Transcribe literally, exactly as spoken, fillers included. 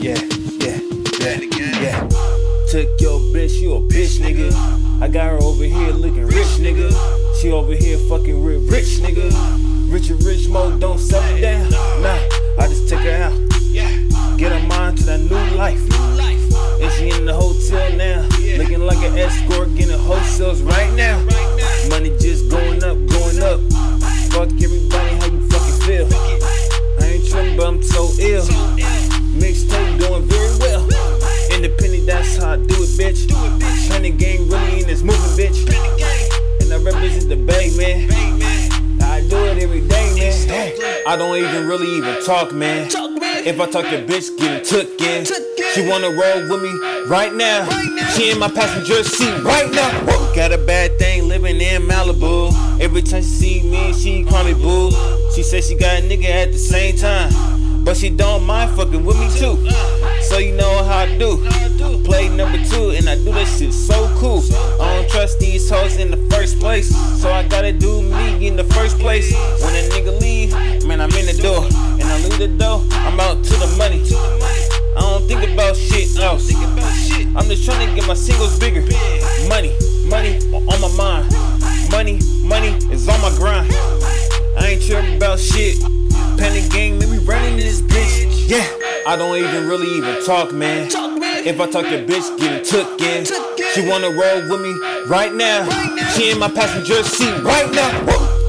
yeah, yeah, yeah, yeah. Took your bitch, you a bitch, nigga. I got her over here looking rich, nigga. She over here fucking real rich, nigga. Richie Rich Mo, don't settle it down. Nah, I just took her out. Get her mind to that new life. And she in the hotel now, looking like an escort, getting wholesales right now. Money just going up, going up. Fuck everybody, how you fucking feel? I ain't tripping, but I'm so ill. Mixtape doing very well. Independent, that's how I do it, bitch. Training game really in this movie, bitch. And I represent the Bay, man. I do it every day, man. I don't even really even talk, man. If I talk, your bitch getting took in. She wanna roll with me right now. She in my passenger seat right now. Got a bad thing living in Malibu. Every time she see me, she call me boo. She said she got a nigga at the same time, but she don't mind fucking with me too. So you know how I do. I play number two and I do that shit so cool. I don't trust these hoes in the first place, so I gotta do me in the first place. When a nigga leave, man, I'm in the door. And I leave the door, I'm out to the money. I don't think about shit else. I'm just trying to get my singles bigger. Money, money on my mind. Money, money is on my grind. I ain't tripping about shit. Panic gang, let me running this bitch. Yeah. I don't even really even talk, man. If I talk, your bitch getting took in. She wanna roll with me right now. She in my passenger seat right now.